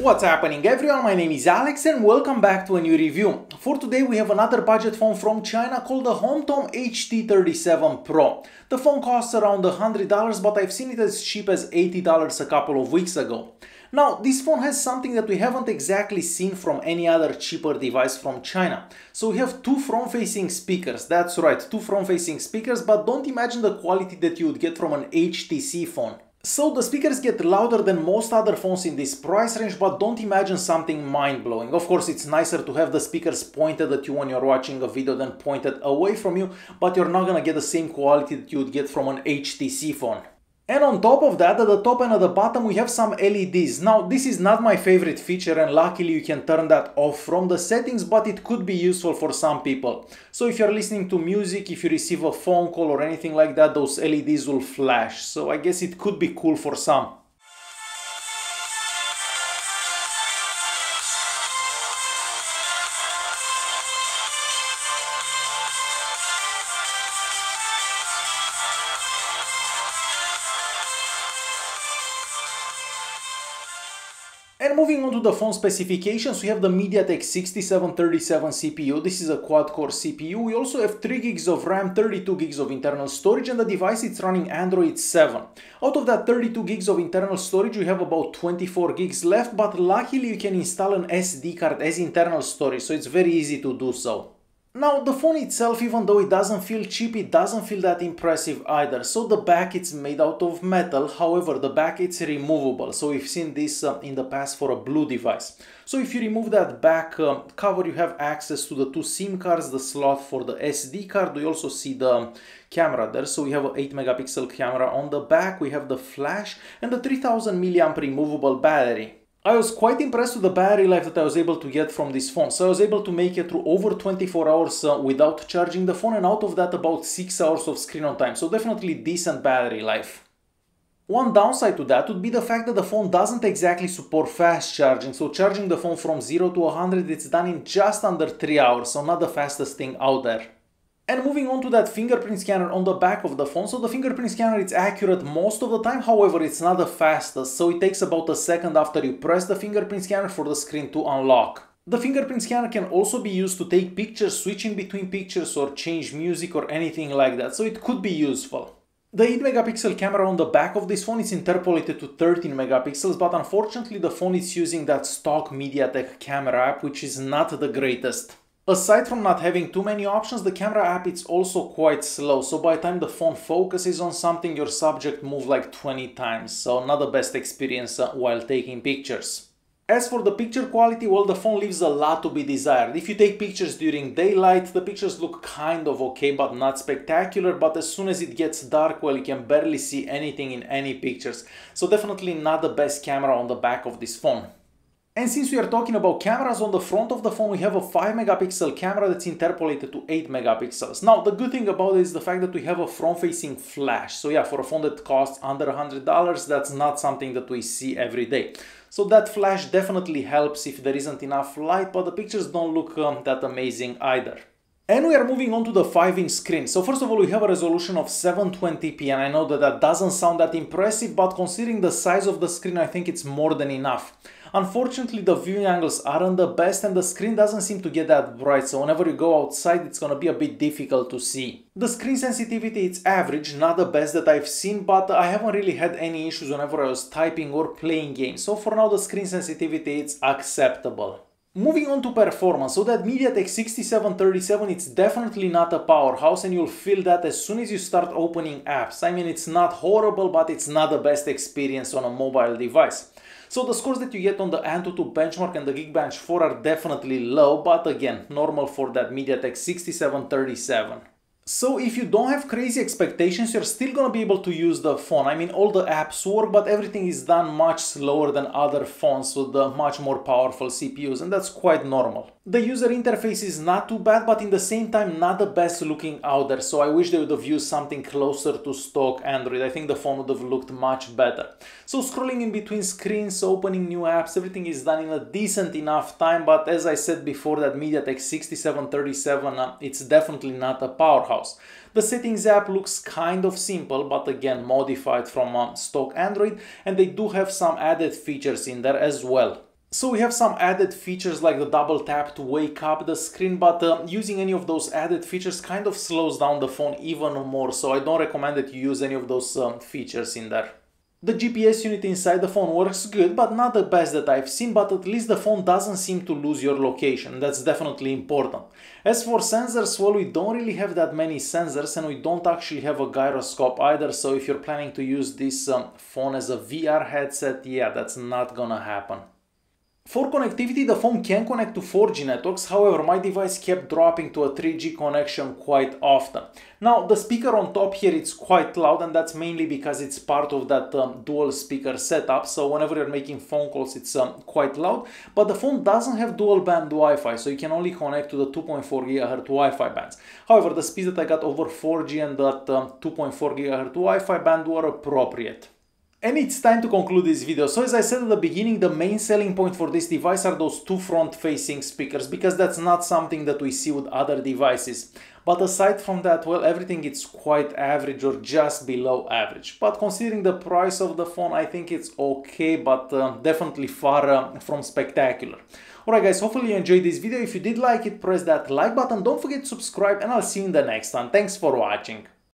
What's happening everyone, my name is Alex and welcome back to a new review. For today we have another budget phone from China called the Homtom HT37 Pro. The phone costs around $100 but I've seen it as cheap as $80 a couple of weeks ago. Now, this phone has something that we haven't exactly seen from any other cheaper device from China. So we have two front-facing speakers, that's right, two front-facing speakers, but don't imagine the quality that you would get from an HTC phone. So the speakers get louder than most other phones in this price range, but don't imagine something mind-blowing. Of course, it's nicer to have the speakers pointed at you when you're watching a video than pointed away from you, but you're not gonna get the same quality that you would get from an HTC phone. And on top of that, at the top and at the bottom, we have some LEDs. Now, this is not my favorite feature and luckily you can turn that off from the settings, but it could be useful for some people. So if you're listening to music, if you receive a phone call or anything like that, those LEDs will flash. So I guess it could be cool for some. And moving on to the phone specifications, we have the MediaTek 6737 CPU. This is a quad-core CPU. We also have 3 gigs of RAM, 32 gigs of internal storage, and the device is running Android 7. Out of that 32 gigs of internal storage, we have about 24 gigs left, but luckily you can install an SD card as internal storage, so it's very easy to do so. Now, the phone itself, even though it doesn't feel cheap, it doesn't feel that impressive either. So the back, it's made out of metal, however, the back, it's removable. So we've seen this in the past for a blue device. So if you remove that back cover, you have access to the two SIM cards, the slot for the SD card. We also see the camera there. So we have an 8-megapixel camera on the back. We have the flash and the 3000 mAh removable battery. I was quite impressed with the battery life that I was able to get from this phone, so I was able to make it through over 24 hours without charging the phone, and out of that about 6 hours of screen on time, so definitely decent battery life. One downside to that would be the fact that the phone doesn't exactly support fast charging, so charging the phone from 0 to 100 it's done in just under 3 hours, so not the fastest thing out there. And moving on to that fingerprint scanner on the back of the phone, so the fingerprint scanner it's accurate most of the time, however it's not the fastest, so it takes about a second after you press the fingerprint scanner for the screen to unlock. The fingerprint scanner can also be used to take pictures, switching between pictures or change music or anything like that, so it could be useful. The 8-megapixel camera on the back of this phone is interpolated to 13 megapixels, but unfortunately the phone is using that stock MediaTek camera app, which is not the greatest. Aside from not having too many options, the camera app is also quite slow, so by the time the phone focuses on something, your subject moves like 20 times, so not the best experience while taking pictures. As for the picture quality, well, the phone leaves a lot to be desired. If you take pictures during daylight, the pictures look kind of okay, but not spectacular, but as soon as it gets dark, well, you can barely see anything in any pictures, so definitely not the best camera on the back of this phone. And since we are talking about cameras, on the front of the phone we have a 5-megapixel camera that's interpolated to 8 megapixels. Now, the good thing about it is the fact that we have a front-facing flash. So yeah, for a phone that costs under $100, that's not something that we see every day. So that flash definitely helps if there isn't enough light, but the pictures don't look that amazing either. And we are moving on to the 5-inch screen. So first of all, we have a resolution of 720p, and I know that that doesn't sound that impressive, but considering the size of the screen, I think it's more than enough. Unfortunately, the viewing angles aren't the best, and the screen doesn't seem to get that bright, so whenever you go outside, it's gonna be a bit difficult to see. The screen sensitivity, it's average, not the best that I've seen, but I haven't really had any issues whenever I was typing or playing games, so for now, the screen sensitivity, it's acceptable. Moving on to performance, so that MediaTek 6737, it's definitely not a powerhouse and you'll feel that as soon as you start opening apps. I mean, it's not horrible, but it's not the best experience on a mobile device. So the scores that you get on the Antutu Benchmark and the Geekbench 4 are definitely low, but again, normal for that MediaTek 6737. So if you don't have crazy expectations, you're still gonna be able to use the phone. I mean, all the apps work, but everything is done much slower than other phones with the much more powerful CPUs, and that's quite normal. The user interface is not too bad, but in the same time, not the best looking out there, so I wish they would have used something closer to stock Android. I think the phone would have looked much better. So scrolling in between screens, opening new apps, everything is done in a decent enough time, but as I said before, that MediaTek 6737, it's definitely not a powerhouse. The settings app looks kind of simple, but again modified from stock Android, and they do have some added features in there as well. So we have some added features like the double tap to wake up the screen, but using any of those added features kind of slows down the phone even more, so I don't recommend that you use any of those features in there. The GPS unit inside the phone works good, but not the best that I've seen, but at least the phone doesn't seem to lose your location. That's definitely important. As for sensors, well, we don't really have that many sensors and we don't actually have a gyroscope either, so if you're planning to use this phone as a VR headset, yeah, that's not gonna happen. For connectivity, the phone can connect to 4G networks, however my device kept dropping to a 3G connection quite often. Now the speaker on top here is quite loud, and that's mainly because it's part of that dual speaker setup, so whenever you're making phone calls it's quite loud, but the phone doesn't have dual band Wi-Fi, so you can only connect to the 2.4 GHz Wi-Fi bands. However, the speeds that I got over 4G and that 2.4 GHz Wi-Fi band were appropriate. And it's time to conclude this video. So as I said at the beginning, the main selling point for this device are those two front-facing speakers, because that's not something that we see with other devices. But aside from that, well, everything is quite average or just below average. But considering the price of the phone, I think it's okay, but definitely far from spectacular. Alright guys, hopefully you enjoyed this video. If you did like it, press that like button, don't forget to subscribe, and I'll see you in the next one. Thanks for watching.